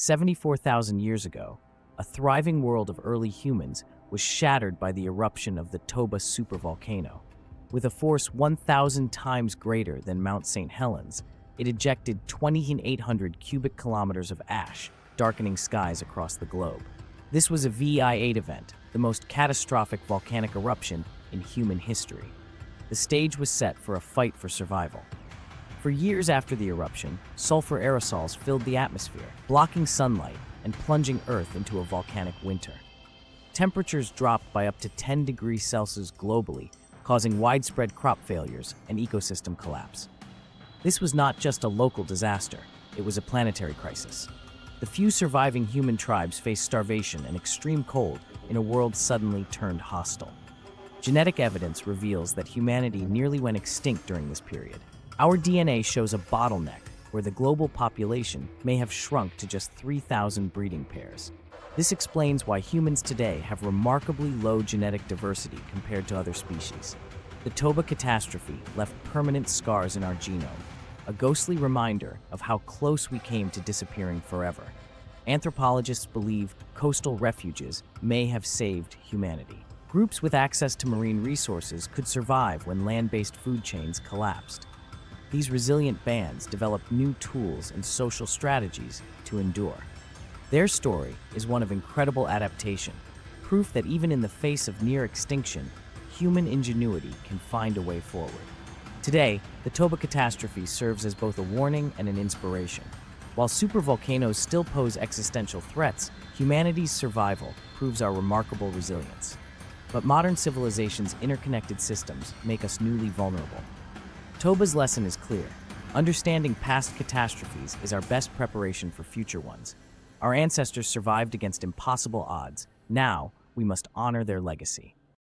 74,000 years ago, a thriving world of early humans was shattered by the eruption of the Toba supervolcano. With a force 1,000 times greater than Mount St. Helens, it ejected 2,800 cubic kilometers of ash, darkening skies across the globe. This was a VEI event, the most catastrophic volcanic eruption in human history. The stage was set for a fight for survival. For years after the eruption, sulfur aerosols filled the atmosphere, blocking sunlight and plunging Earth into a volcanic winter. Temperatures dropped by up to 10 degrees Celsius globally, causing widespread crop failures and ecosystem collapse. This was not just a local disaster, it was a planetary crisis. The few surviving human tribes faced starvation and extreme cold in a world suddenly turned hostile. Genetic evidence reveals that humanity nearly went extinct during this period. Our DNA shows a bottleneck where the global population may have shrunk to just 3,000 breeding pairs. This explains why humans today have remarkably low genetic diversity compared to other species. The Toba catastrophe left permanent scars in our genome, a ghostly reminder of how close we came to disappearing forever. Anthropologists believe coastal refuges may have saved humanity. Groups with access to marine resources could survive when land-based food chains collapsed. These resilient bands developed new tools and social strategies to endure. Their story is one of incredible adaptation, proof that even in the face of near extinction, human ingenuity can find a way forward. Today, the Toba catastrophe serves as both a warning and an inspiration. While supervolcanoes still pose existential threats, humanity's survival proves our remarkable resilience. But modern civilization's interconnected systems make us newly vulnerable. Toba's lesson is clear. Understanding past catastrophes is our best preparation for future ones. Our ancestors survived against impossible odds. Now, we must honor their legacy.